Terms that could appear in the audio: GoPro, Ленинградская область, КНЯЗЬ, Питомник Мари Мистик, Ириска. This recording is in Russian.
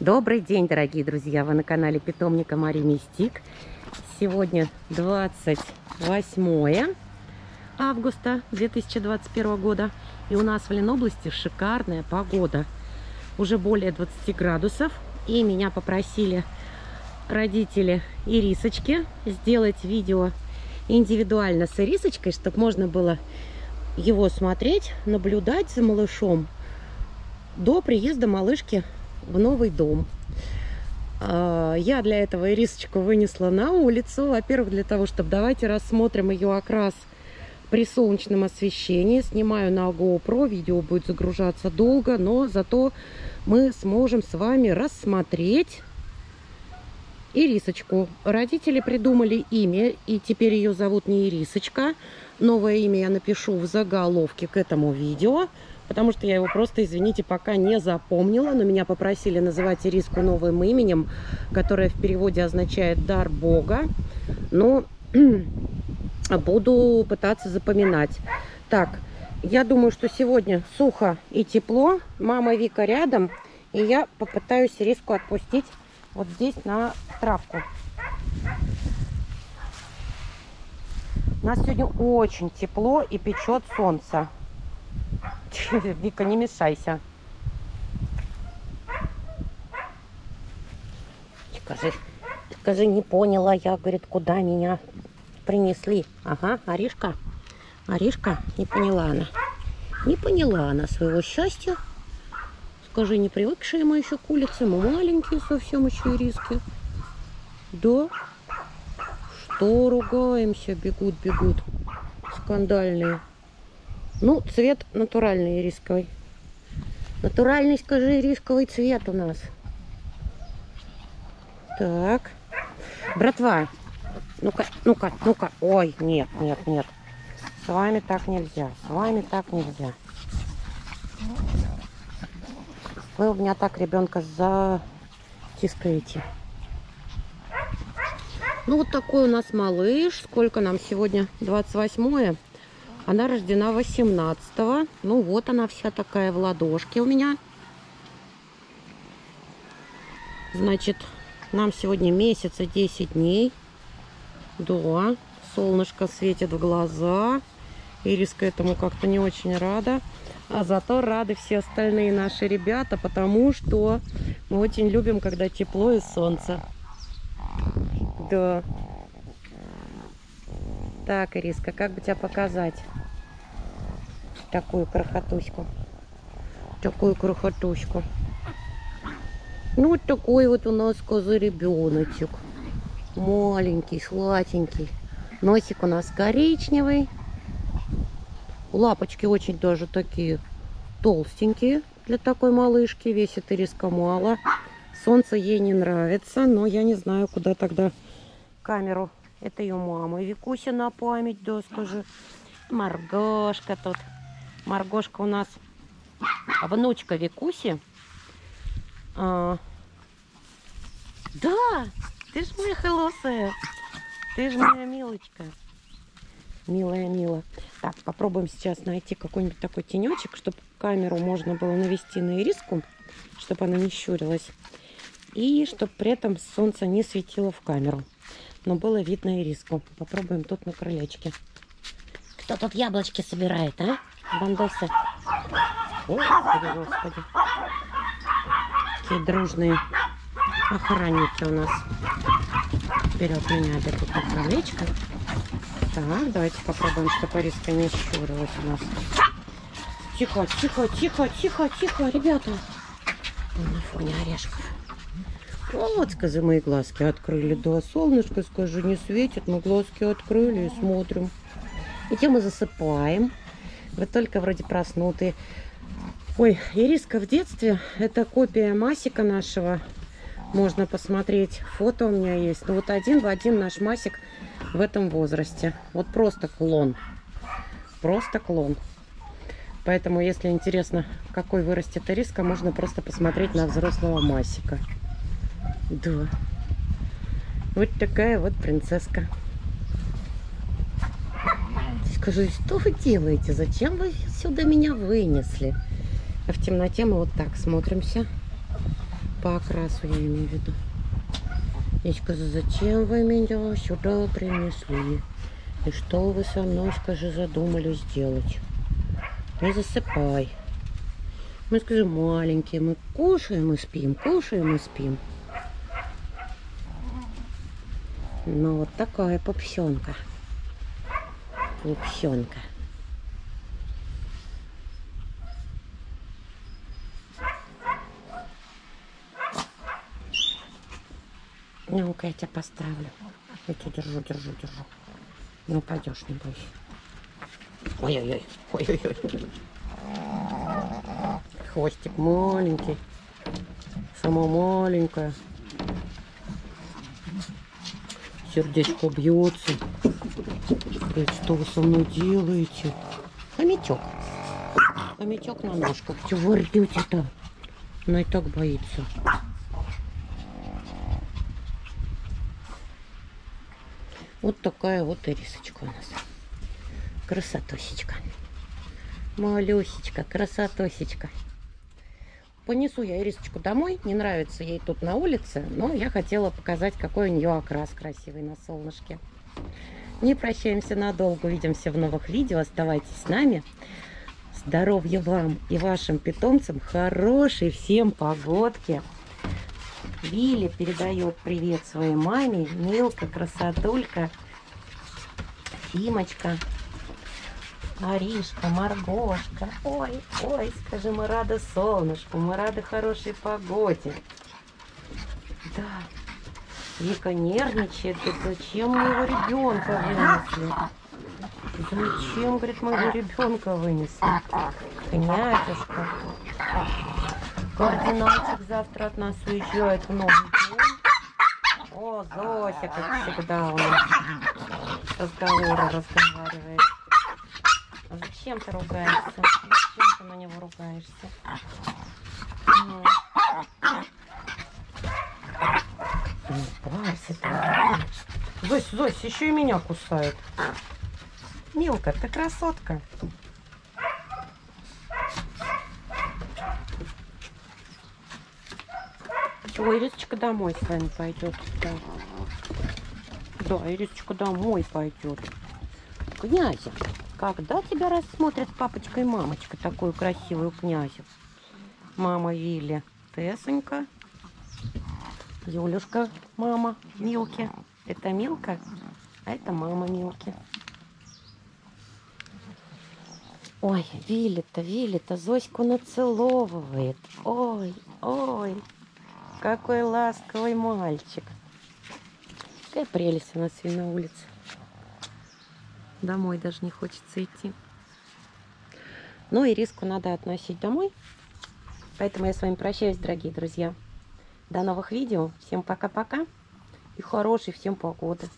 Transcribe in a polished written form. Добрый день, дорогие друзья! Вы на канале Питомника Мари Мистик. Сегодня 28 августа 2021 года. И у нас в Ленобласти шикарная погода. Уже более 20 градусов. И меня попросили родители Ирисочки сделать видео индивидуально с Ирисочкой, чтобы можно было его смотреть, наблюдать за малышом до приезда малышки в новый дом. Я для этого Ирисочку вынесла на улицу. Во-первых, для того, чтобы давайте рассмотрим ее окрас при солнечном освещении. Снимаю на GoPro, видео будет загружаться долго, но зато мы сможем с вами рассмотреть Ирисочку. Родители придумали имя, и теперь ее зовут не Ирисочка. Новое имя я напишу в заголовке к этому видео, потому что я его просто, извините, пока не запомнила. Но меня попросили называть Ириску новым именем, которое в переводе означает «дар Бога». Но буду пытаться запоминать. Так, я думаю, что сегодня сухо и тепло. Мама Вика рядом. И я попытаюсь Ириску отпустить вот здесь на травку. У нас сегодня очень тепло и печет солнце. Вика, не мешайся. Скажи, не поняла я, говорит, куда меня принесли. Ага, Аришка. Аришка, не поняла она. Не поняла она своего счастья. Скажи, не привыкшие мы еще к улице, мы маленькие совсем еще и риски. Да? Что ругаемся, бегут. Скандальные. Ну, цвет натуральный ирисковый. Натуральный, скажи, ирисковый цвет у нас. Так. Братва, ну-ка. Ой, нет. С вами так нельзя. Вы у меня так ребенка затискаете. Ну, вот такой у нас малыш. Сколько нам сегодня? 28-е. Она рождена 18-го. Ну вот она вся такая в ладошке у меня. Значит, нам сегодня месяц и 10 дней. Да, солнышко светит в глаза. Ириска этому как-то не очень рада. А зато рады все остальные наши ребята, потому что мы очень любим, когда тепло и солнце. Да. Так, Ириска, как бы тебя показать? Такую крохотушку. Ну, вот такой вот у нас козыребеночек. Маленький, сладенький. Носик у нас коричневый. Лапочки очень даже такие толстенькие для такой малышки. Весит Ириска мало. Солнце ей не нравится, но я не знаю, куда тогда камеру. Это ее мама Викуся на память, да, скажи. Маргошка тут. Маргошка у нас внучка Викуси. Да, ты ж моя холосая. Ты ж моя милочка. Милая. Так, попробуем сейчас найти какой-нибудь такой тенечек, чтобы камеру можно было навести на Ириску, чтобы она не щурилась. И чтобы при этом солнце не светило в камеру. Но было видно ириску. Попробуем тут на крылечке. Кто тут яблочки собирает, а? Бандосы. Господи, господи. Какие дружные охранники у нас. Вперед меня опять тут на крылечко. Так, давайте попробуем, чтобы ириска не щурилась у нас. Тихо, ребята. На фоне орешков. Вот, скажи, мои глазки открыли. Да, солнышко, скажи, не светит, но глазки открыли и смотрим. И тем мы засыпаем. Вы только вроде проснуты. Ой, Ириска в детстве. Это копия Масика нашего. Можно посмотреть. Фото у меня есть. Ну вот один в один наш Масик в этом возрасте. Вот просто клон. Поэтому, если интересно, какой вырастет Ириска, можно просто посмотреть на взрослого Масика. Да. Вот такая вот принцесска. Скажи, что вы делаете? Зачем вы сюда меня вынесли? А в темноте мы вот так смотримся. по окрасу, я имею в виду. Я сказала, зачем вы меня сюда принесли? И что вы со мной, скажи, задумали сделать? Не засыпай. Мы, скажи, маленькие, мы кушаем и спим, кушаем и спим. Ну, вот такая попсенка. Попсенка. Ну-ка, я тебя поставлю. Я тебя держу, держу, держу. Не упадешь, не бойся. Ой-ой-ой, ой-ой-ой. Хвостик маленький. Сама маленькая. Сердечко бьется. Говорит, что вы со мной делаете? Хомячок. Хомячок на ножках. Чего рвете-то? Она и так боится. Вот такая вот ирисочка у нас. Красотосечка. Малюсечка, красотосечка. Понесу я ирисочку домой. Не нравится ей тут на улице, но я хотела показать, какой у нее окрас красивый на солнышке. Не прощаемся надолго. Увидимся в новых видео. Оставайтесь с нами. Здоровья вам и вашим питомцам. Хорошей всем погодки. Вилли передает привет своей маме. Милка, красотулька, Фимочка, Аришка, Маргошка. Ой, ой, скажи, мы рады солнышку, мы рады хорошей погоде. Да, Вика нервничает, говорит, зачем моего ребенка вынесли? Зачем, говорит, моего ребенка вынесли? Князюшка. Кардинальчик завтра от нас уезжает в новый день. О, Зося, как всегда, у нас разговоры разговаривает. А зачем ты ругаешься? Зачем ты на него ругаешься? Не парься ты. Зося, Зося, еще и меня кусает. Милка, ты красотка. Ой, Ирисочка домой с вами пойдет. Да, да, Ирисочка домой пойдет. Князя, когда тебя рассмотрят папочка и мамочка, такую красивую князю? Мама Вилли, Тесонька, Юлюшка, мама Милки. Это Милка, а это мама Милки. Ой, Вилли-то, Вилли-то Зоську нацеловывает. Ой, ой. Какой ласковый мальчик. Какая прелесть у нас сегодня на улице. Домой даже не хочется идти. Ну и риску надо относить домой. Поэтому я с вами прощаюсь, дорогие друзья. До новых видео. Всем пока-пока. И хорошей всем погоды.